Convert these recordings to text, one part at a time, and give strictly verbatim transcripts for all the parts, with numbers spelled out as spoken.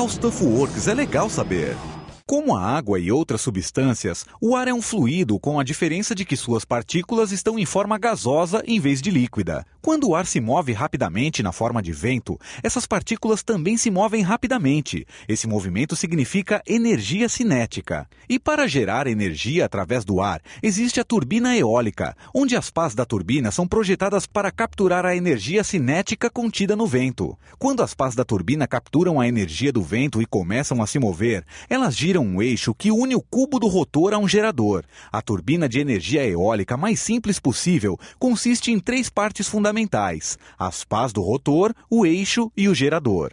HowStuffWorks é legal saber. Como a água e outras substâncias, o ar é um fluido com a diferença de que suas partículas estão em forma gasosa em vez de líquida. Quando o ar se move rapidamente na forma de vento, essas partículas também se movem rapidamente. Esse movimento significa energia cinética. E para gerar energia através do ar, existe a turbina eólica, onde as pás da turbina são projetadas para capturar a energia cinética contida no vento. Quando as pás da turbina capturam a energia do vento e começam a se mover, elas giram um eixo que une o cubo do rotor a um gerador. A turbina de energia eólica mais simples possível consiste em três partes fundamentais: as pás do rotor, o eixo e o gerador.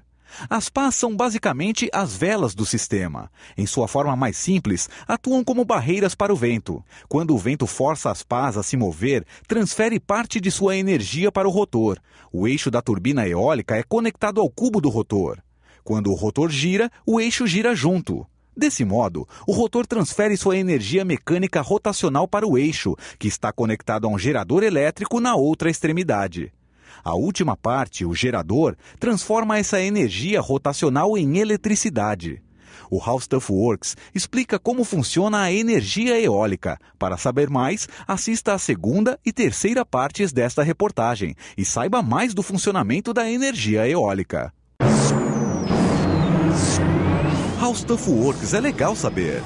As pás são basicamente as velas do sistema. Em sua forma mais simples, atuam como barreiras para o vento. Quando o vento força as pás a se mover, transfere parte de sua energia para o rotor. O eixo da turbina eólica é conectado ao cubo do rotor. Quando o rotor gira, o eixo gira junto. Desse modo, o rotor transfere sua energia mecânica rotacional para o eixo, que está conectado a um gerador elétrico na outra extremidade. A última parte, o gerador, transforma essa energia rotacional em eletricidade. O HowStuffWorks explica como funciona a energia eólica. Para saber mais, assista à segunda e terceira partes desta reportagem e saiba mais do funcionamento da energia eólica. HowStuffWorks é legal saber.